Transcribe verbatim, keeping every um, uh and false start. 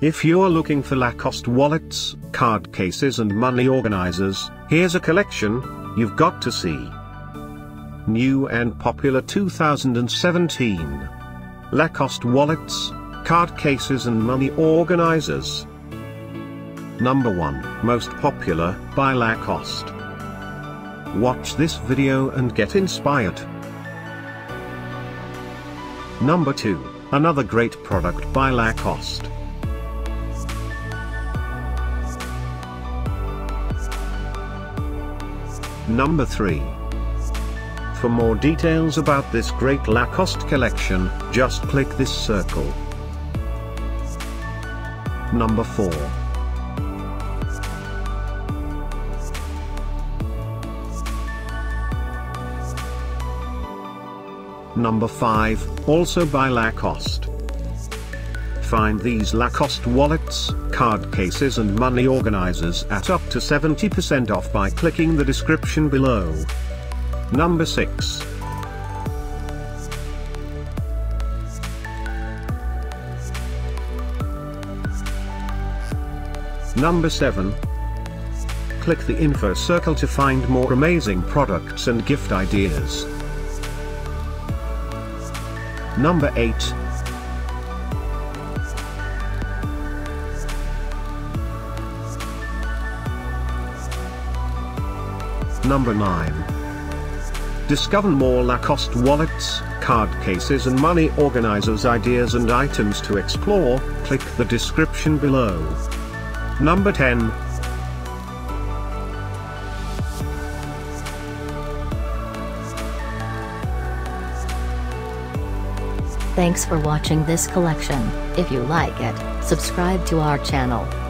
If you're looking for Lacoste wallets, card cases and money organizers, here's a collection you've got to see. New and popular two thousand seventeen. Lacoste wallets, card cases and money organizers. Number one. Most popular, by Lacoste. Watch this video and get inspired. Number two. Another great product by Lacoste. Number three. For more details about this great Lacoste collection, just click this circle. Number four. Number five, also by Lacoste. Find these Lacoste wallets, card cases and money organizers at up to seventy percent off by clicking the description below. Number six. Number seven. Click the info circle to find more amazing products and gift ideas. Number eight. Number nine. Discover more Lacoste wallets, card cases and money organizers ideas and items to explore, click the description below. Number ten. Thanks for watching this collection. If you like it, subscribe to our channel.